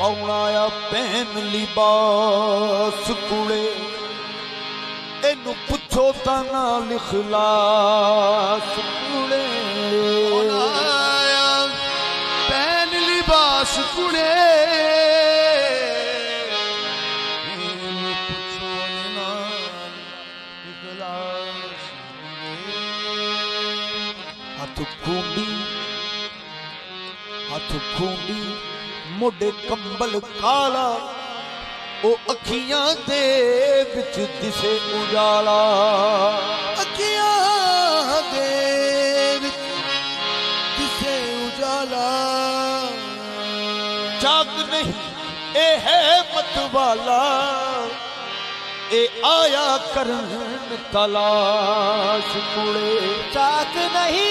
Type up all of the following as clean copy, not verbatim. पाउनाया पहन लिबास कुड़े एनु पुछो ता नाल इखलास कुड़े पाउनाया पहन लिबास कुड़े एनु पुछो नाल इखलास हाथ खूबी मोडे कंबल काला ओ अखियां दे विच दिसे उजाला अखियां दे विच दिसे उजाला जाग नहीं ए है मतवाला ए आया करन तलाश कुड़े जाग नहीं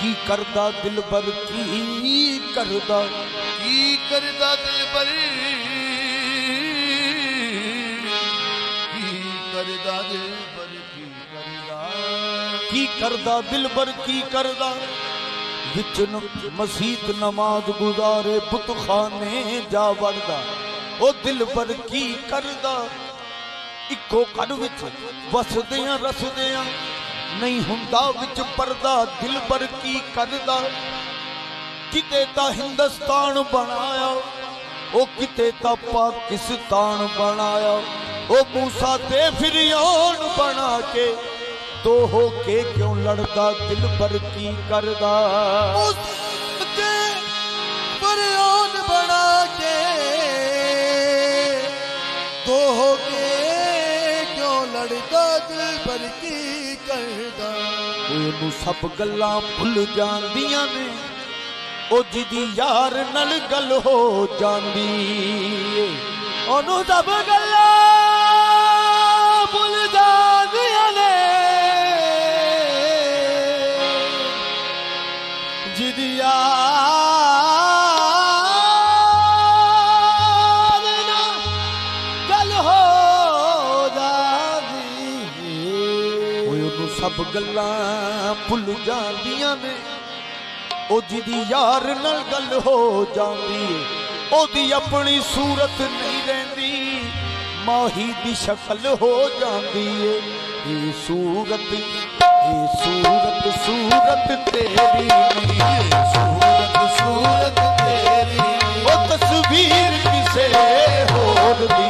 की करदा दिलबर की करदा दिलबर की करदा दिलबर की करदा दिलबर की करदा विच मस्जिद नमाज गुजारे बुतखाने जा वरदा ओ दिलबर की करदा इको घर विच वसदियां रसदियां नहीं हुंदा विच पर्दा दिलबर की करदा किते ता हिंदुस्तान बनाया ओ किते ता पाकिस्तान बनाया ओ मूसा ते फिरौन बना के तो हो के क्यों लड़दा दिलबर की करदा मूसा ते फिरौन बना के तो हो के क्यों लड़दा दिलबर की सब गल्ला भुल जांदियां ने ओ जिदी यार नल गल हो जांदी ओनू सब गल्ला भुल जांदियां ने जिदी सब गल्ला भुल जांदियां ने ओ जिदी यार नाल गल हो जांदी ओदी अपनी सूरत नहीं रहंदी माही दी शकल हो जांदी ए सूरत सूरत तेरी ए सूरत सूरत तेरी ओ तस्वीर किसे होर दी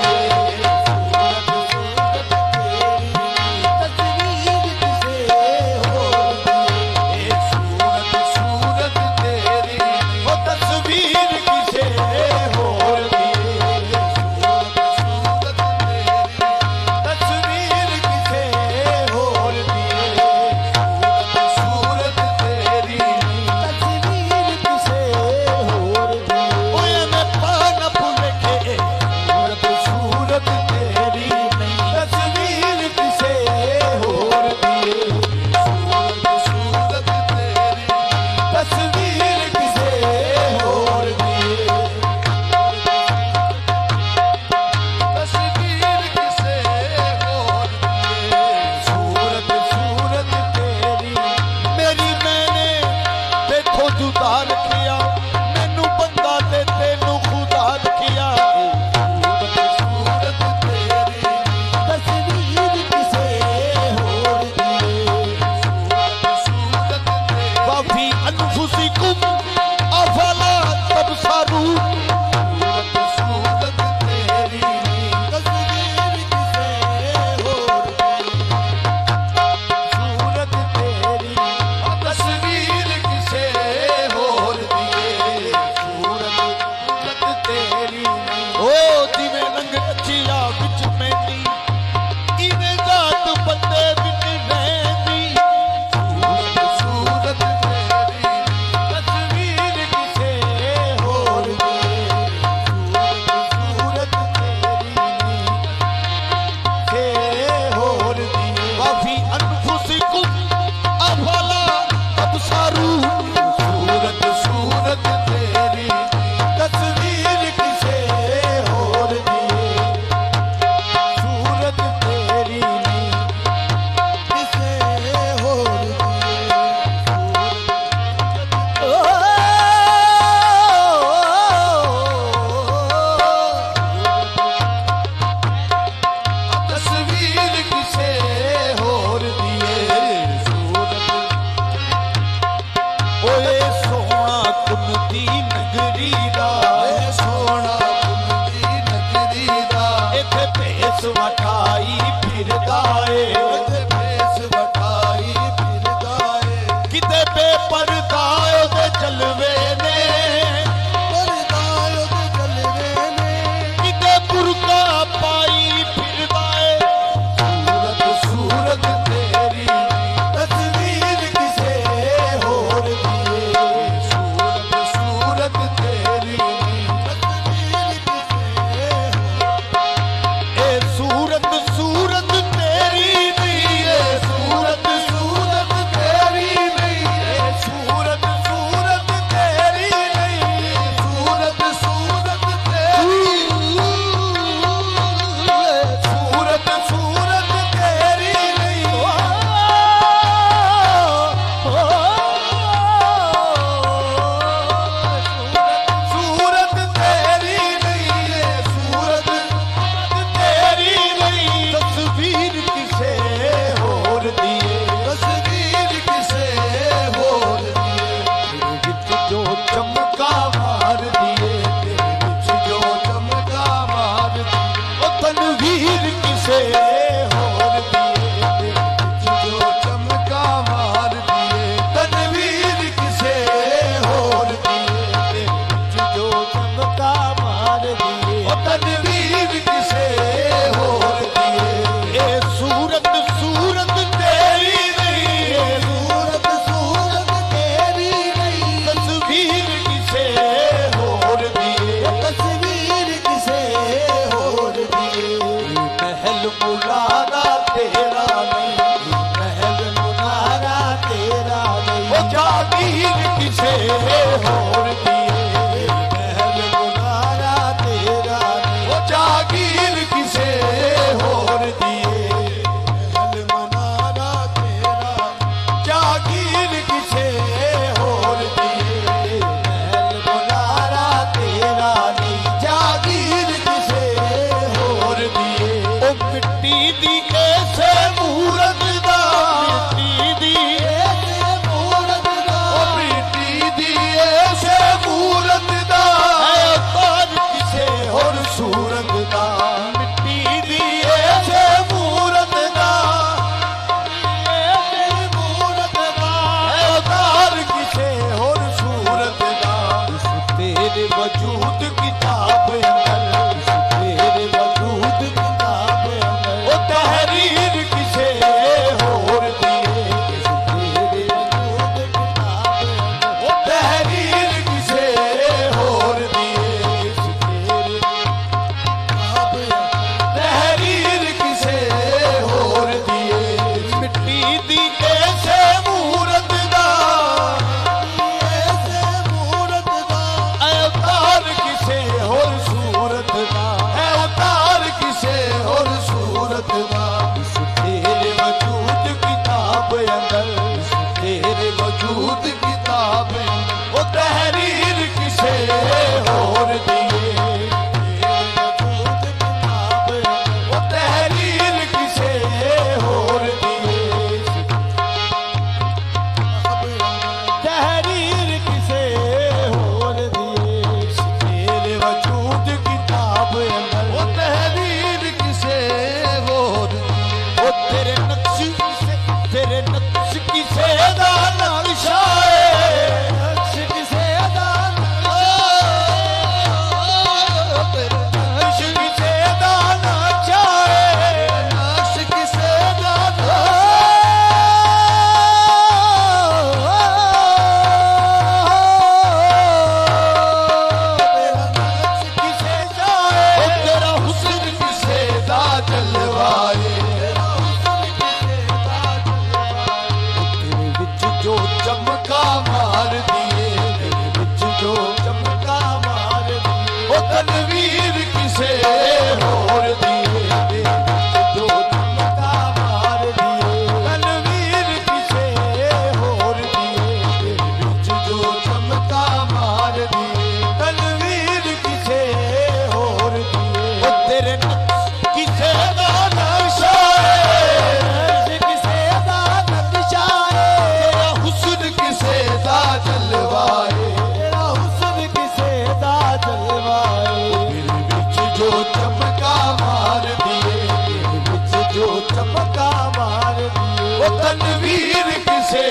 तनवीर किसे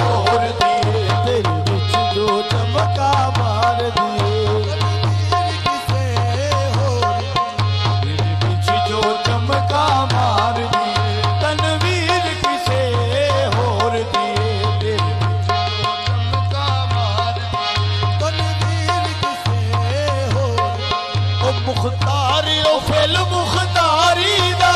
होर दिए दिल विच जो चमका मार दिए। तनवीर किसे होर दिल विच जो चमका मार दिए। तनवीर किसे होर दिए दिल विच जो चमका मार दिए। तनवीर किसे होर ओ मुख्तार ओ फेल मुख्तारी दा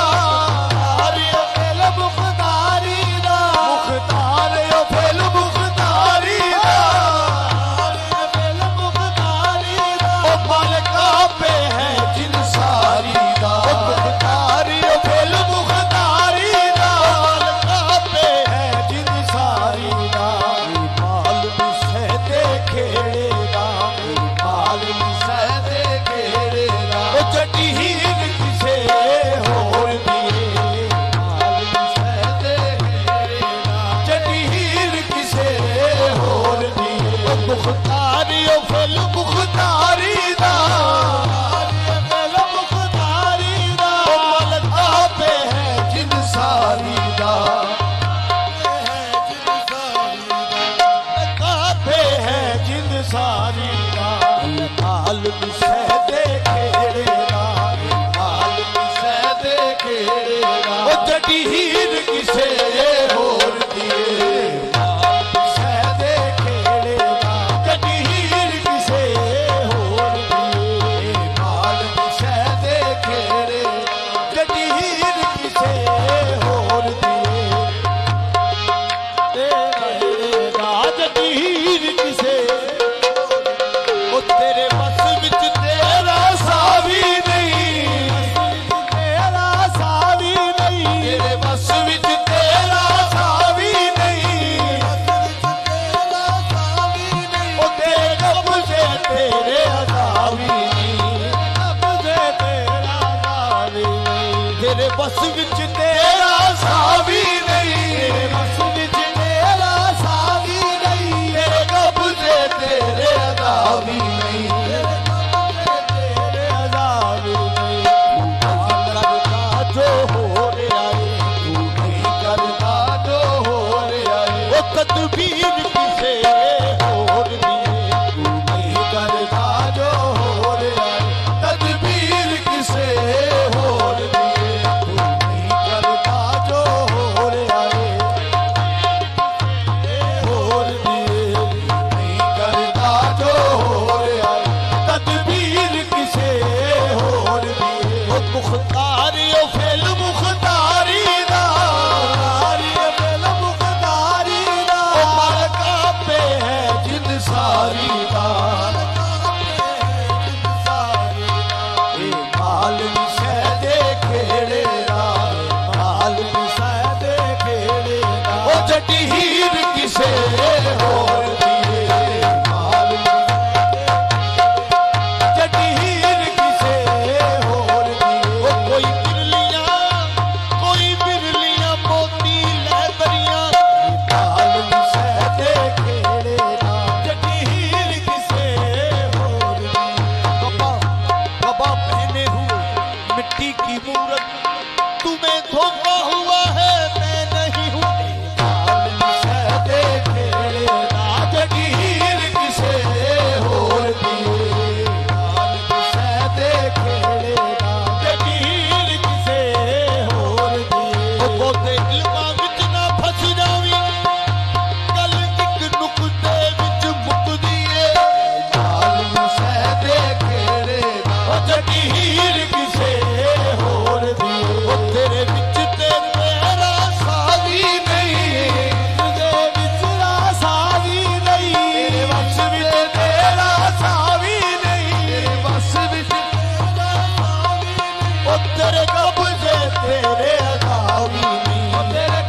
तेरे कब्जे तेरे अदावी नहीं।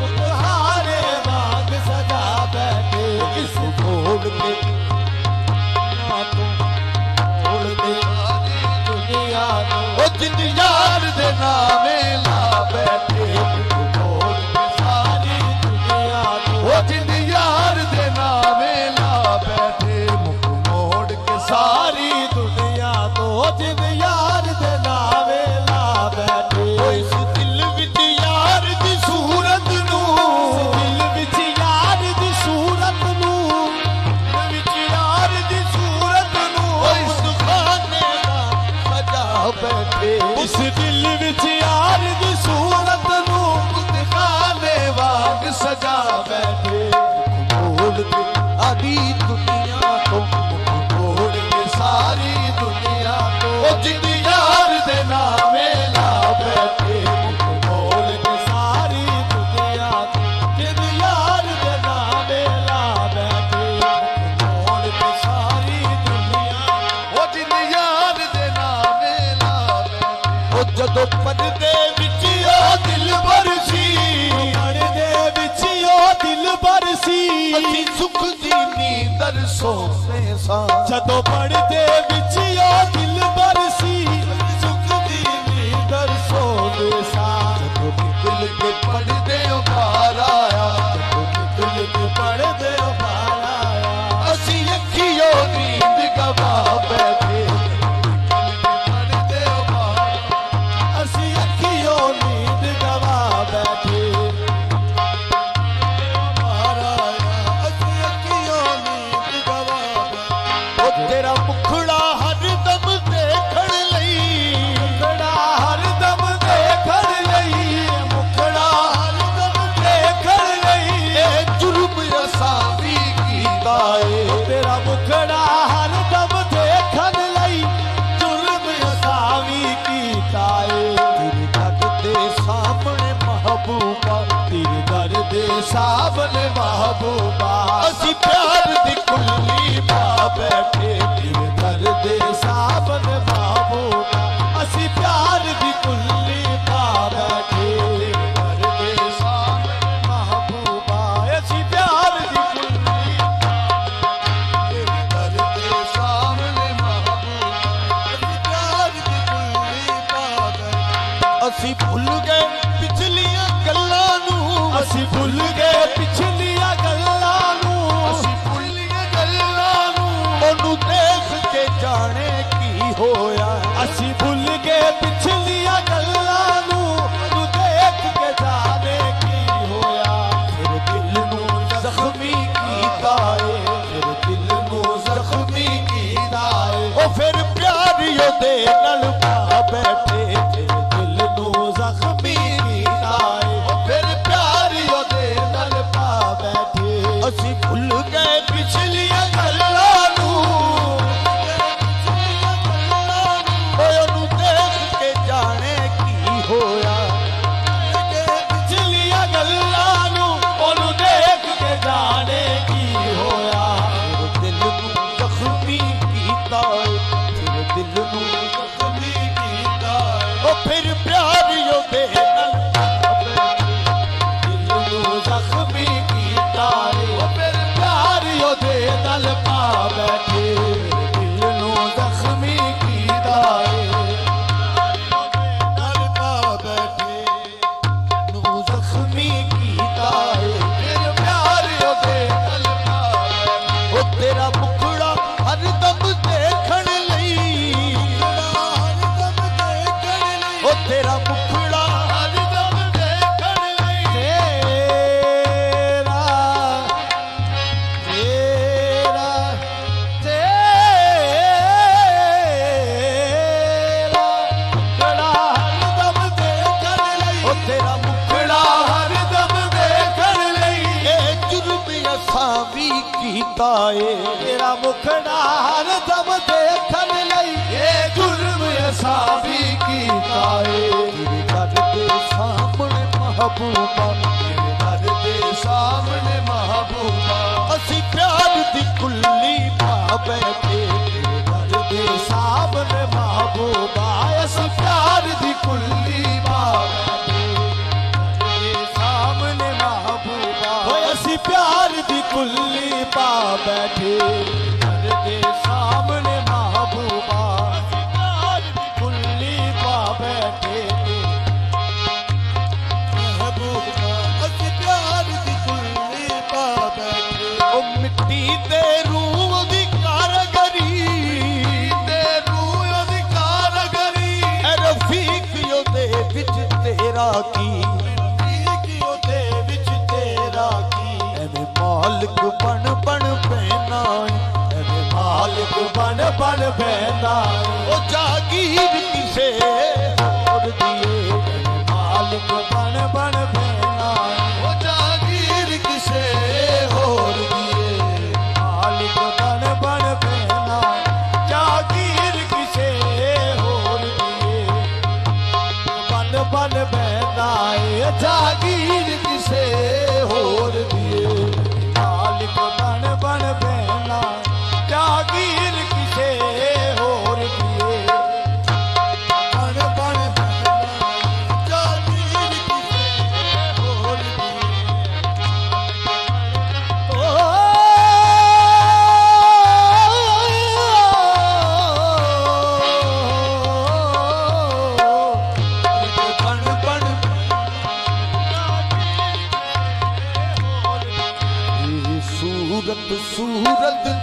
तुम्हारे बाग सजा बैठे इस फूल के। दुनिया को दुनिया दे नामे ला बैठे फूल के। सारी दुनिया को दुनिया दे नामे ला बैठे मुख मोड़ के। सारी दुनिया को दुनिया दे नामे ला बैठे इस दिल विच यार दी सूरत नू। दिल विच यार दी सूरत नू। दिल विच यार दी सूरत नू इस खाने दा सजा बैठे। इस दिल विच यार दी सूरत नू खाने वांग सजा बैठे बोल के। आदि दुनिया को बोल के सारी दुनिया को दुनिया दे नामे ला बैठे बोल के। सारी दुनिया को दुनिया दे नामे ला बैठे बोल के। सारी दुनिया को दुनिया दे नामे ला बैठे। ओ जदों पर्दे विच ओ दिलबर सी। पर्दे विच ओ दिलबर सी असीं सुख दी नींदर सोवे सां। जदों पर्दे विच ओ दिलबर सी सुख दी नींदर सोवे सां। जदों दिल दे पर्दे उभार आया। दिल दे पर्दे उभार आया असीं अखियों नींद गवा बैठे। दिल दे पर्दे उभार असीं अखियों नींद गवा बैठे। उभार आया असीं अखियों नींद गवा बैठे। ओ तेरा मुखड़ा हर दम देखण लई। मुखड़ा हर दम देखण लई। मुखड़ा हर दम देखण लई ए जुर्म असां भी कीता ए। तेरा मुखड़ा हर दम देखण लई जुर्म असां भी कीता ए। तेरे दर दे सामने महबूबा। तेरे दर दे सामने महबूबा असीं प्यार दी कुल्ली पा बैठे। तेरे दर दे सामने महबूबा असीं प्यार दी कुल्ली पा बैठे। तेरे दर दे सामने महबूबा असीं प्यार दी कुल्ली पा बैठे। तेरे दर दे सामने महबूबा असीं प्यार दी कुल्ली पा बैठे। असीं भुल गए पिछलियां गल्लां नू। असीं भुल गए पिछलियां गल्लां नू। असीं भुलिए गल्लां नू ओनू देख के जाने की होया। असीं भुल गए पिछलियां गल्लां नू ओनू देख के जाने की होया। तेरे दिल नू जख्मी कीता ए। तेरे दिल नू जख्मी कीता ए ओ फिर प्यार यो दे नाल पा बैठे। तेरे दिल नू जख्मी कीता ए ओ फिर प्यार यो दे नाल पा बैठे। असीं भुल गए पिछलियां गल्लां नू। पिछलियां गल्लां नू ओए ओनू देख के जाने की होया। पिछलियां गल्लां नू ओनू देख के जाने की होया। तेरे दिल नू जख्मी कीता ए। तेरे दिल नू जख्मी कीता ए ओ फिर प्यार यो दे नाल पा बैठे। दिल नू जख्मी कीता ए ओ फिर प्यार यो दे नाल पा बैठे। दिल नू जख्मी कीता ए नाल पा बैठे। नू जख्मी कीता ए फिर प्यार यो दे नाल पा बैठे। ओ तेरा मुखड़ा हर दम देखण लई। मुखड़ा हर दम देखण लई ओ तेरा मुखड़ा हर दम देखण लई। तेरा तेरा तेरा मुखड़ा हर दम देखण लई। ओ तेरा मुखड़ा हर दम देखण लई ए जुर्म असां भी कीता ए। तेरा मुखड़ा हर दम देखण लई ए जुर्म असां भी कीता ए। तेरे दर दे सामने महबूबा। तेरे दर दे सामने महबूबा असीं प्यार दी कुल्ली पा बैठे। तेरे दर दे सामने महबूबा असीं प्यार दी कुल्ली पा बैठे। तेरे सामने बैठे घर के सामने महबूबा कुल्ली पा बैठे महबूबा प्यार की कुल्ली पा बैठे ओ मिट्टी दे मालिक बन बन बहना मालिक बन बन बहना वो जागीर किसे छोड़ दिए मालिक बन बन बहना वो जागीर किसे छोड़ दिए मालिक बन बन बहना जागीर किसे छोड़ दिए बन बन बहना जागीर किसे छोड़ दिए बन बन बहना जागीर किसे होर दिए बन बन बहना जागीर किसे होर दिए ओ बन बन सूरत सूरत